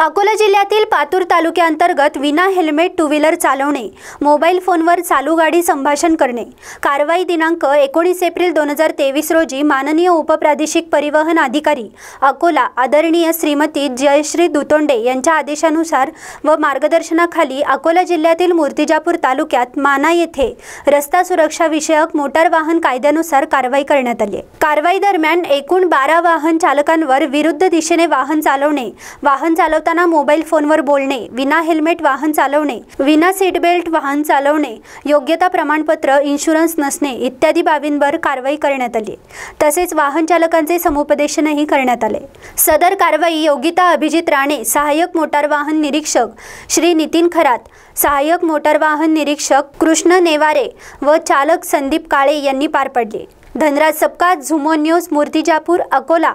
अकोला जिल्ह्यातील पातूर तालुक्यांतर्गत विना हेल्मेट टू व्हीलर चालवणे, मोबाईल फोनवर चालू गाडी संभाषण करणे कारवाई दिनांक 19 एप्रिल 2023 रोजी माननीय उपप्रादेशिक परिवहन अधिकारी अकोला आदरणीय श्रीमती जयश्री दुतोंडे यांच्या आदेशानुसार व मार्गदर्शनाखाली अकोला जिल्ह्यातील मूर्तिजापूर तालुक्यात माना येथे रस्ता सुरक्षा विषयक मोटार वाहन कायद्यानुसार कारवाई करण्यात आली। कारवाई दरम्यान एकूण 12 वाहन चालकांवर विरुद्ध दिशेने वाहन चालवणे, वाहन चालवता मोबाईल फोनवर बोलणे, विना हेल्मेट वाहन चालवणे, विना सीट बेल्ट वाहन चालवणे, योग्यता प्रमाणपत्र, इन्शुरन्स नसणे इत्यादी बाबींवर कारवाई करण्यात आली। तसेच वाहन चालकांचे समुपदेशनही करण्यात आले। सदर कारवाई योगिता अभिजीत राणे, सहाय्यक मोटार वाहन निरीक्षक श्री नितिन खरात, सहाय्यक मोटार वाहन निरीक्षक कृष्ण नेवारे व चालक संदीप काळे यांनी पार पडले। धनराज सपका, झूम ऑन न्यूज, मूर्तिजापूर, अकोला।